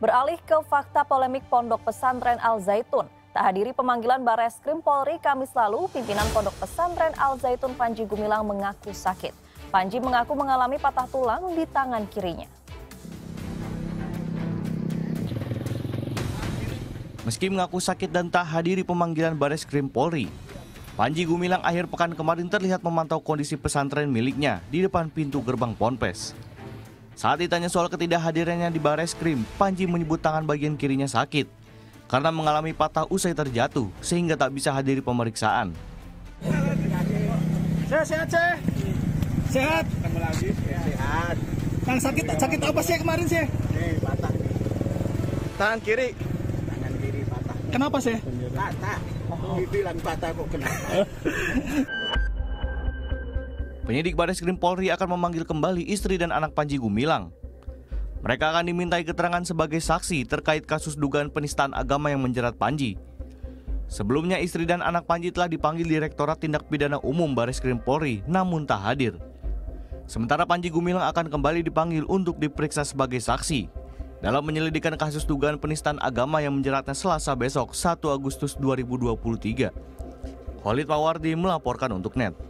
Beralih ke fakta polemik Pondok Pesantren Al-Zaitun. Tak hadiri pemanggilan Bareskrim Polri Kamis lalu, pimpinan Pondok Pesantren Al-Zaitun Panji Gumilang mengaku sakit. Panji mengaku mengalami patah tulang di tangan kirinya. Meski mengaku sakit dan tak hadiri pemanggilan Bareskrim Polri, Panji Gumilang akhir pekan kemarin terlihat memantau kondisi pesantren miliknya di depan pintu gerbang Ponpes. Saat ditanya soal ketidakhadirannya di Bareskrim, Panji menyebut tangan bagian kirinya sakit karena mengalami patah usai terjatuh sehingga tak bisa hadiri pemeriksaan. Sehat. Sehat. Yang sakit apa sih kemarin sih? Patah. Tangan kiri. Kenapa sih? Patah. Dibilang patah kok kenapa? Penyidik Bareskrim Polri akan memanggil kembali istri dan anak Panji Gumilang. Mereka akan dimintai keterangan sebagai saksi terkait kasus dugaan penistaan agama yang menjerat Panji. Sebelumnya istri dan anak Panji telah dipanggil Direktorat Tindak Pidana Umum Bareskrim Polri namun tak hadir. Sementara Panji Gumilang akan kembali dipanggil untuk diperiksa sebagai saksi dalam penyelidikan kasus dugaan penistaan agama yang menjeratnya Selasa besok 1 Agustus 2023. Khalid Pawardi melaporkan untuk NET.